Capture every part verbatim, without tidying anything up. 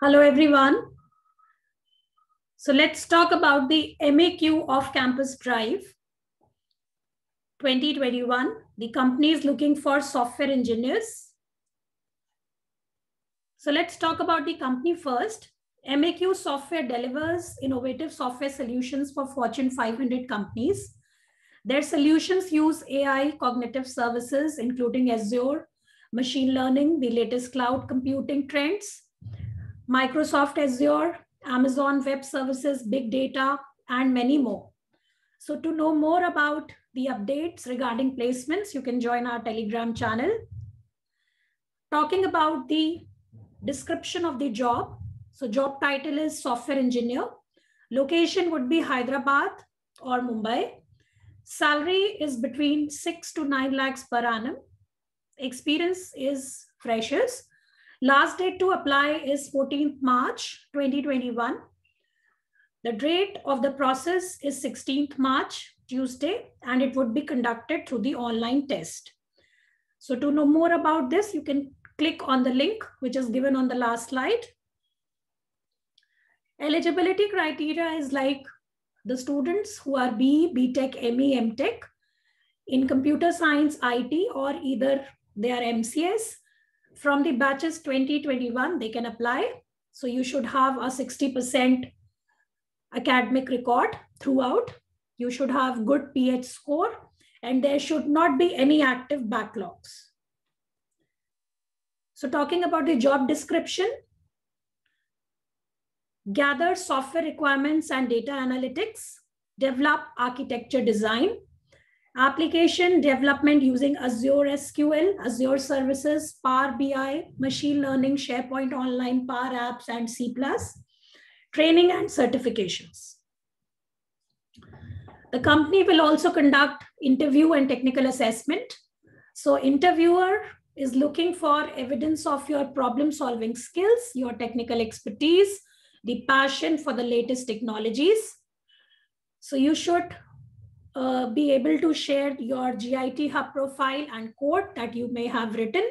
Hello, everyone. So let's talk about the M A Q of Campus Drive twenty twenty-one. The company is looking for software engineers. So let's talk about the company first. M A Q Software delivers innovative software solutions for Fortune five hundred companies. Their solutions use A I cognitive services, including Azure, machine learning, the latest cloud computing trends, Microsoft Azure, Amazon Web Services, big data, and many more. So to know more about the updates regarding placements, you can join our Telegram channel. Talking about the description of the job. So job title is software engineer. Location would be Hyderabad or Mumbai. Salary is between six to nine lakhs per annum. Experience is freshers. Last date to apply is fourteenth March twenty twenty-one. The date of the process is sixteenth March, Tuesday, and it would be conducted through the online test. So to know more about this, you can click on the link which is given on the last slide. Eligibility criteria is like the students who are B, B-Tech, M E, M-Tech in computer science, I T, or either they are M C S. From the batches twenty twenty-one, they can apply. So you should have a sixty percent academic record throughout. You should have good P H score, and there should not be any active backlogs. So talking about the job description, gather software requirements and data analytics, develop architecture design, application development using Azure S Q L, Azure services, Power B I, machine learning, SharePoint Online, Power Apps, and C plus plus, training and certifications. The company will also conduct interview and technical assessment. So interviewer is looking for evidence of your problem-solving skills, your technical expertise, the passion for the latest technologies. So you should Uh, be able to share your G I T Hub profile and code that you may have written.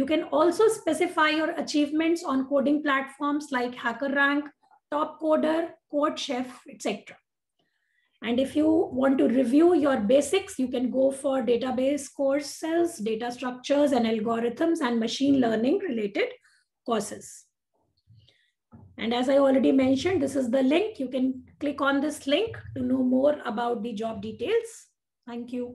You can also specify your achievements on coding platforms like HackerRank, TopCoder, CodeChef, et cetera. And if you want to review your basics, you can go for database courses, data structures and algorithms, and machine learning related courses. And as I already mentioned, this is the link. You can click on this link to know more about the job details. Thank you.